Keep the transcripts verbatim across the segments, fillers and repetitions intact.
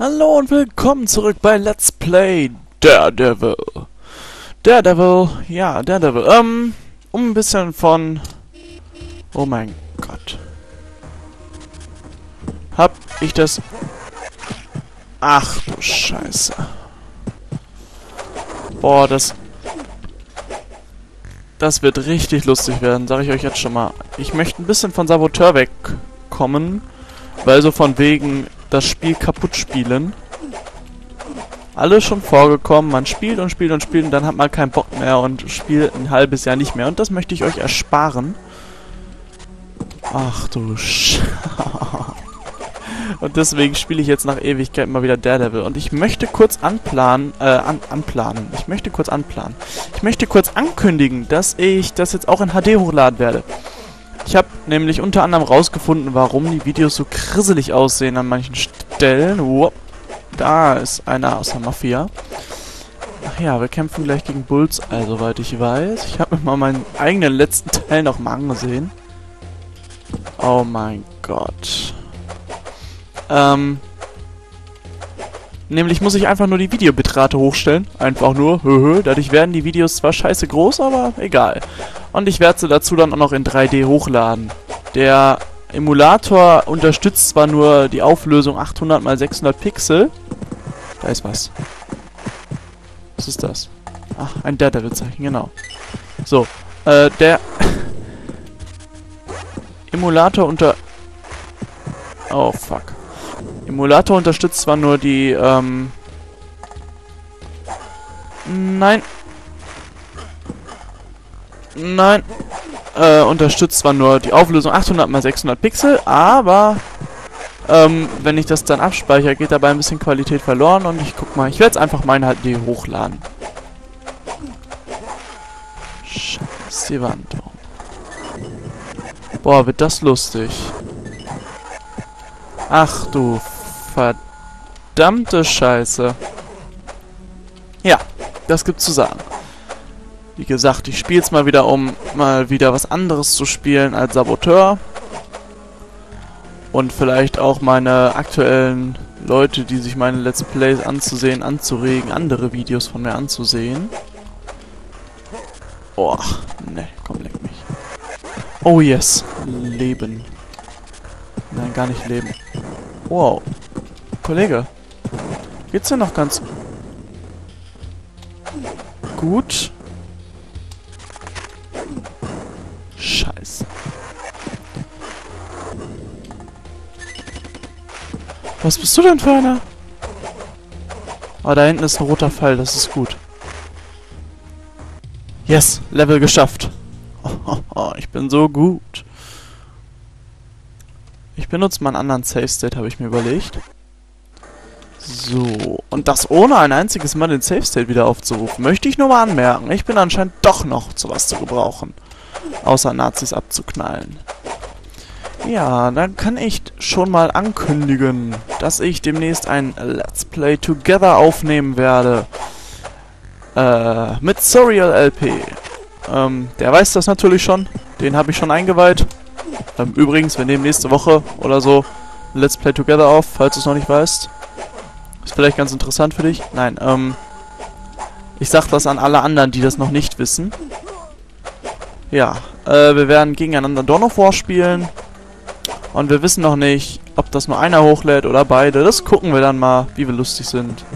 Hallo und willkommen zurück bei Let's Play Daredevil. Daredevil, ja, Daredevil. Ähm, um ein bisschen von... Oh mein Gott. Hab ich das... Ach du Scheiße. Boah, das... Das wird richtig lustig werden, sage ich euch jetzt schon mal. Ich möchte ein bisschen von Saboteur wegkommen, weil so von wegen... das Spiel kaputt spielen. Alles schon vorgekommen. Man spielt und spielt und spielt und dann hat man keinen Bock mehr und spielt ein halbes Jahr nicht mehr. Und das möchte ich euch ersparen. Ach du Scheiße. Und deswegen spiele ich jetzt nach Ewigkeit mal wieder Daredevil. Und ich möchte kurz anplanen, äh, an, anplanen. Ich möchte kurz anplanen. Ich möchte kurz ankündigen, dass ich das jetzt auch in H D hochladen werde. Ich habe nämlich unter anderem rausgefunden, warum die Videos so krisselig aussehen an manchen Stellen. Wow. Da ist einer aus der Mafia. Ach ja, wir kämpfen gleich gegen Bullseye, soweit ich weiß. Ich habe mir mal meinen eigenen letzten Teil nochmal angesehen. Oh mein Gott. Ähm. Nämlich muss ich einfach nur die Videobitrate hochstellen. Einfach nur. Höhö. Dadurch werden die Videos zwar scheiße groß, aber egal. Und ich werde sie dazu dann auch noch in drei D hochladen. Der Emulator unterstützt zwar nur die Auflösung achthundert mal sechshundert Pixel. Da ist was. Was ist das? Ach, ein Daredevil-Zeichen, genau. So, äh, der Emulator unter... Oh, fuck. Emulator unterstützt zwar nur die, ähm... Nein... Nein, äh, unterstützt zwar nur die Auflösung achthundert mal sechshundert Pixel, aber ähm, wenn ich das dann abspeichere, geht dabei ein bisschen Qualität verloren und ich guck mal, ich werde es einfach meine H D hochladen. Scheiß die Wand. Boah, wird das lustig. Ach du verdammte Scheiße. Ja, das gibt's zu sagen. Wie gesagt, ich spiele es mal wieder, um mal wieder was anderes zu spielen als Saboteur. Und vielleicht auch meine aktuellen Leute, die sich meine Let's Plays anzusehen, anzuregen, andere Videos von mir anzusehen. Oh, ne, komm, leck mich. Oh yes, Leben. Nein, gar nicht Leben. Wow. Kollege, geht's dir noch ganz gut? Scheiße. Was bist du denn für einer? Ah, da hinten ist ein roter Pfeil, das ist gut. Yes, Level geschafft. Oh, oh, oh, ich bin so gut. Ich benutze mal einen anderen Safe State, habe ich mir überlegt. So, und das ohne ein einziges Mal den Safe State wieder aufzurufen. Möchte ich nur mal anmerken. Ich bin anscheinend doch noch zu was zu gebrauchen. Außer Nazis abzuknallen. Ja, dann kann ich schon mal ankündigen, dass ich demnächst ein Let's Play Together aufnehmen werde. Äh, mit Surreal L P. Ähm, der weiß das natürlich schon. Den habe ich schon eingeweiht. Ähm, übrigens, wir nehmen nächste Woche oder so Let's Play Together auf, falls du es noch nicht weißt. Ist vielleicht ganz interessant für dich. Nein, ähm, ich sag das an alle anderen, die das noch nicht wissen. Ja, äh, wir werden gegeneinander Dawn of War spielen. Und wir wissen noch nicht, ob das nur einer hochlädt oder beide. Das gucken wir dann mal, wie wir lustig sind.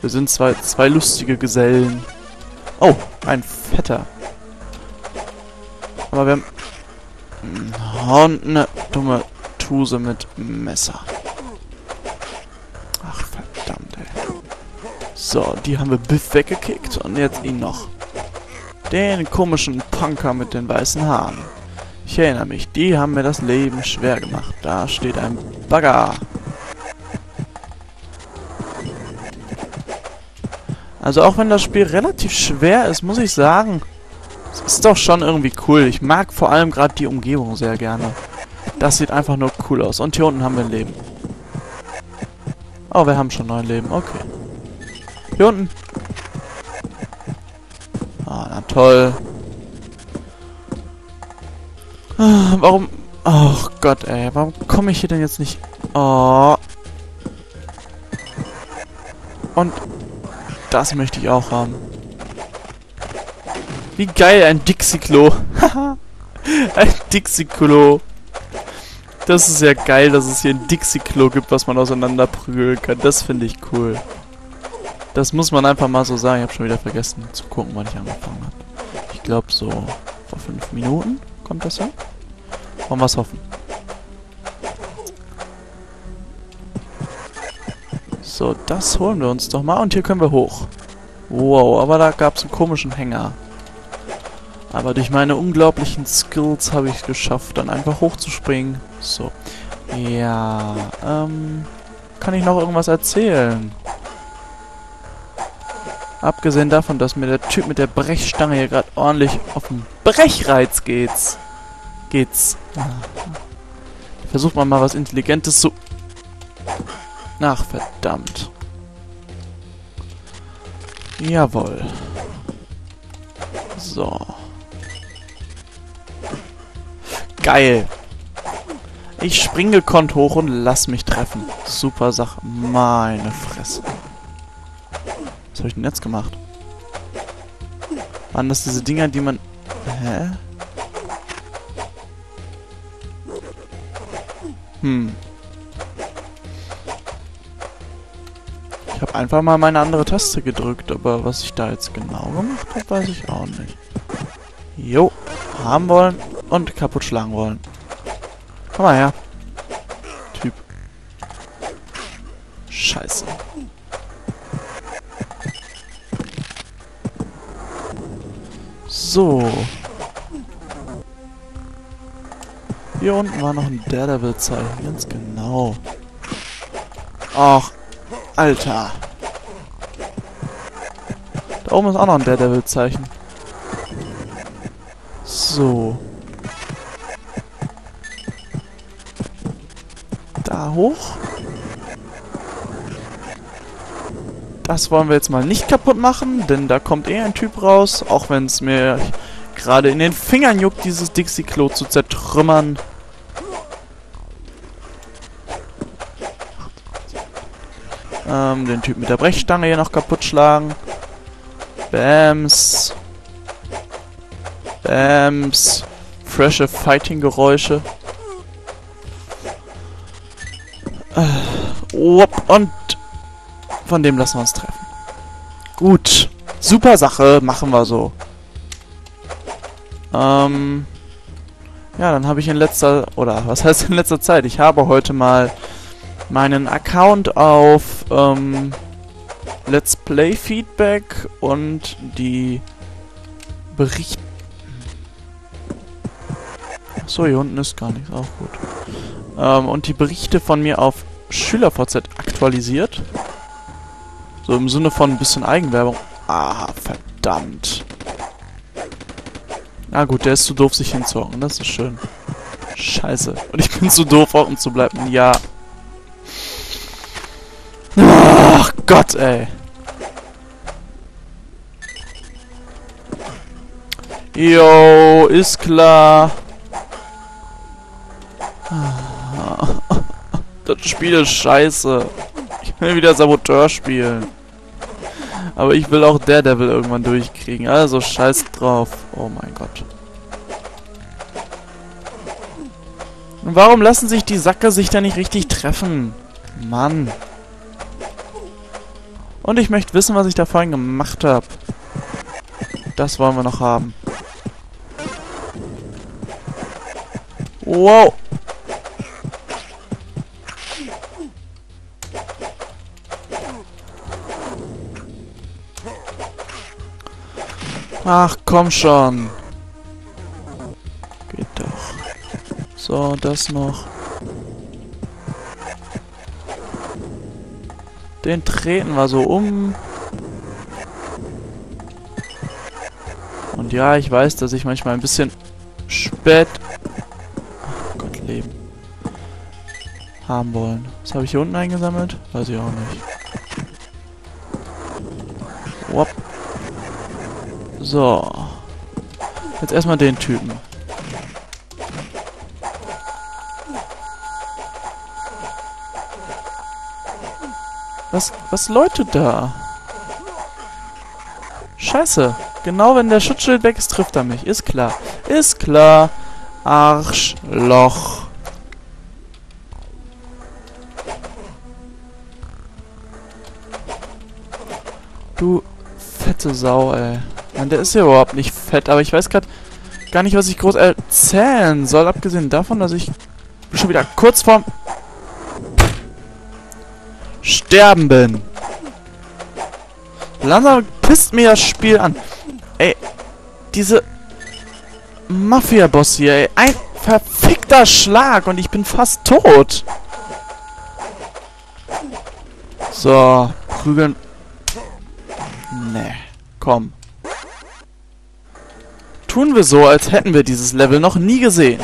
Wir sind zwei, zwei lustige Gesellen. Oh, ein Vetter. Aber wir haben... Und eine dumme Tuse mit Messer. Ach, verdammt, ey. So, die haben wir biff weggekickt. Und jetzt ihn noch. Den komischen Punker mit den weißen Haaren. Ich erinnere mich, die haben mir das Leben schwer gemacht. Da steht ein Bagger. Also auch wenn das Spiel relativ schwer ist, muss ich sagen, es ist doch schon irgendwie cool. Ich mag vor allem gerade die Umgebung sehr gerne. Das sieht einfach nur cool aus. Und hier unten haben wir ein Leben. Oh, wir haben schon neun Leben. Okay. Hier unten. Ah, na toll. Ah, warum... Oh Gott, ey. Warum komme ich hier denn jetzt nicht... Oh. Und das möchte ich auch haben. Wie geil, ein Dixie-Klo. Ein Dixie-Klo. Das ist ja geil, dass es hier ein Dixie-Klo gibt, was man auseinanderprügeln kann. Das finde ich cool. Das muss man einfach mal so sagen. Ich habe schon wieder vergessen zu gucken, wann ich angefangen habe. Ich glaube so vor fünf Minuten kommt das hin. Wollen wir es hoffen. So, das holen wir uns doch mal. Und hier können wir hoch. Wow, aber da gab es einen komischen Hänger. Aber durch meine unglaublichen Skills habe ich es geschafft, dann einfach hochzuspringen. So. Ja, ähm... kann ich noch irgendwas erzählen? Abgesehen davon, dass mir der Typ mit der Brechstange hier gerade ordentlich auf den Brechreiz geht's. Geht's. Versucht man mal was Intelligentes zu... Ach, verdammt. Jawohl. So. Geil. Ich springe gekonnt hoch und lass mich treffen. Super Sache. Meine Fresse. Was habe ich denn jetzt gemacht? Waren das diese Dinger, die man... Hä? Hm. Ich habe einfach mal meine andere Taste gedrückt, aber was ich da jetzt genau gemacht habe, weiß ich auch nicht. Jo. Haben wollen und kaputt schlagen wollen. Komm mal her. Typ. Scheiße. So. Hier unten war noch ein Daredevil-Zeichen. Ganz genau. Ach. Alter. Da oben ist auch noch ein Daredevil-Zeichen. So. Da hoch. Das wollen wir jetzt mal nicht kaputt machen, denn da kommt eh ein Typ raus. Auch wenn es mir gerade in den Fingern juckt, dieses Dixie-Klo zu zertrümmern. Ähm, den Typ mit der Brechstange hier noch kaputt schlagen. Bams. Bams. Fresche Fighting-Geräusche. Äh, und von dem lassen wir uns treffen. Gut. Super Sache. Machen wir so. Ähm. Ja, dann habe ich in letzter... Oder was heißt in letzter Zeit? Ich habe heute mal meinen Account auf ähm, Let's Play Feedback und die Bericht... Achso, hier unten ist gar nichts, auch gut. Ähm, und die Berichte von mir auf SchülerVZ aktualisiert. So im Sinne von ein bisschen Eigenwerbung. Ah, verdammt. Na gut, der ist zu doof, sich hinzuhocken, das ist schön. Scheiße. Und ich bin zu doof, hocken zu bleiben, ja. Ach Gott, ey. Yo, ist klar. Das Spiel ist scheiße. Ich will wieder Saboteur spielen. Aber ich will auch Daredevil irgendwann durchkriegen. Also scheiß drauf. Oh mein Gott. Und warum lassen sich die Sacker sich da nicht richtig treffen? Mann. Und ich möchte wissen, was ich da vorhin gemacht habe. Das wollen wir noch haben. Wow. Ach, komm schon. Geht doch. So, das noch. Den treten wir so um. Und ja, ich weiß, dass ich manchmal ein bisschen spät... Ach Gott, Leben. Haben wollen. Was habe ich hier unten eingesammelt? Weiß ich auch nicht. Wop. So. Jetzt erstmal den Typen. Was, was läutet da? Scheiße. Genau, wenn der Schutzschild weg ist, trifft er mich. Ist klar. Ist klar. Arschloch. Du fette Sau, ey. Mann, der ist ja überhaupt nicht fett, aber ich weiß gerade gar nicht, was ich groß erzählen soll. Abgesehen davon, dass ich schon wieder kurz vorm Sterben bin. Langsam pisst mir das Spiel an. Ey, diese Mafia-Boss hier, ey. Ein verfickter Schlag und ich bin fast tot. So, prügeln. Nee, komm. Tun wir so, als hätten wir dieses Level noch nie gesehen.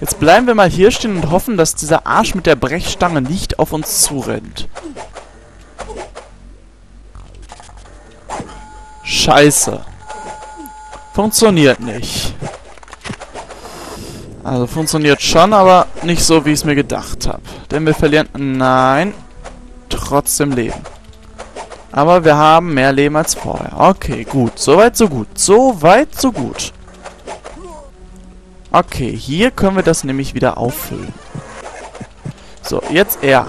Jetzt bleiben wir mal hier stehen und hoffen, dass dieser Arsch mit der Brechstange nicht auf uns zurennt. Scheiße. Funktioniert nicht. Also funktioniert schon, aber nicht so, wie ich es mir gedacht habe. Denn wir verlieren... Nein. Trotzdem Leben. Aber wir haben mehr Leben als vorher. Okay, gut. Soweit, so gut. Soweit, so gut. Okay, hier können wir das nämlich wieder auffüllen. So, jetzt er.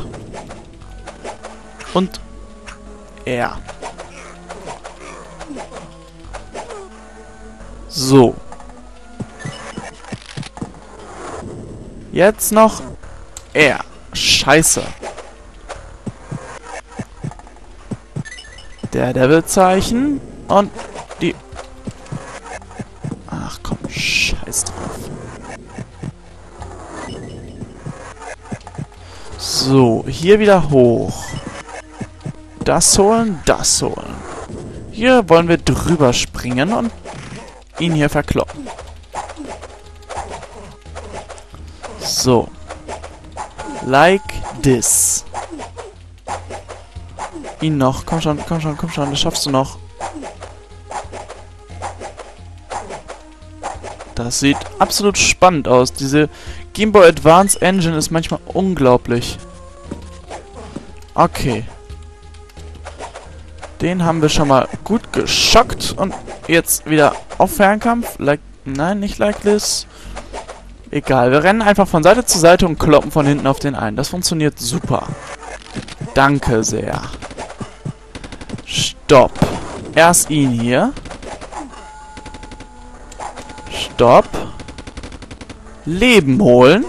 Und er. So. Jetzt noch er. Scheiße. Der Devil-Zeichen und die... Ach komm, scheiß drauf. So, hier wieder hoch. Das holen, das holen. Hier wollen wir drüber springen und ihn hier verkloppen. So. Like this. Ihn noch. Komm schon, komm schon, komm schon. Das schaffst du noch. Das sieht absolut spannend aus. Diese Game Boy Advance Engine ist manchmal unglaublich. Okay. Den haben wir schon mal gut geschockt. Und jetzt wieder auf Fernkampf. Like, nein, nicht like this. Egal, wir rennen einfach von Seite zu Seite und kloppen von hinten auf den einen. Das funktioniert super. Danke sehr. Stopp. Erst ihn hier. Stopp. Leben holen.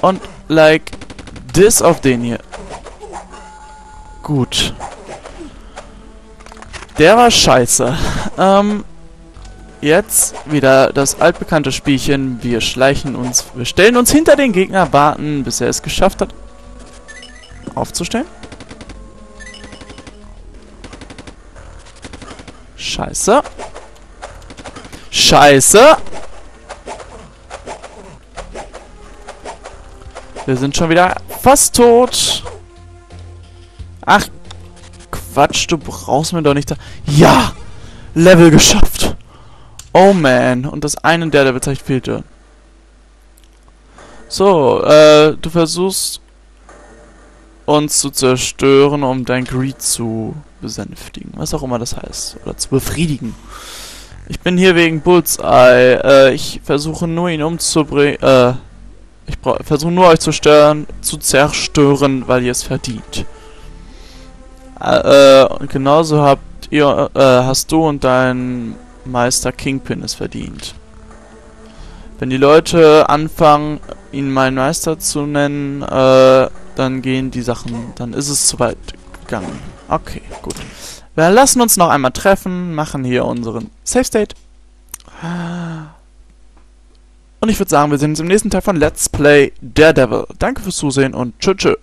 Und like this auf den hier. Gut. Der war scheiße. Ähm, jetzt wieder das altbekannte Spielchen. Wir schleichen uns. Wir stellen uns hinter den Gegner, warten, bis er es geschafft hat, aufzustellen. Scheiße. Scheiße. Wir sind schon wieder fast tot. Ach, Quatsch, du brauchst mir doch nicht da... Ja! Level geschafft. Oh, man. Und das eine der Levelzeichen fehlte. So, äh, du versuchst uns zu zerstören, um dein Greed zu besänftigen. Was auch immer das heißt. Oder zu befriedigen. Ich bin hier wegen Bullseye. Äh, ich versuche nur ihn umzubringen. Äh, ich versuche nur euch zu stören, zu zerstören, weil ihr es verdient. Äh, und genauso habt ihr, äh, hast du und dein Meister Kingpin es verdient. Wenn die Leute anfangen, ihn meinen Meister zu nennen, äh, dann gehen die Sachen, dann ist es zu weit gegangen. Okay, gut. Wir lassen uns noch einmal treffen, machen hier unseren Safe State. Und ich würde sagen, wir sehen uns im nächsten Teil von Let's Play Daredevil. Danke fürs Zusehen und tschö tschö.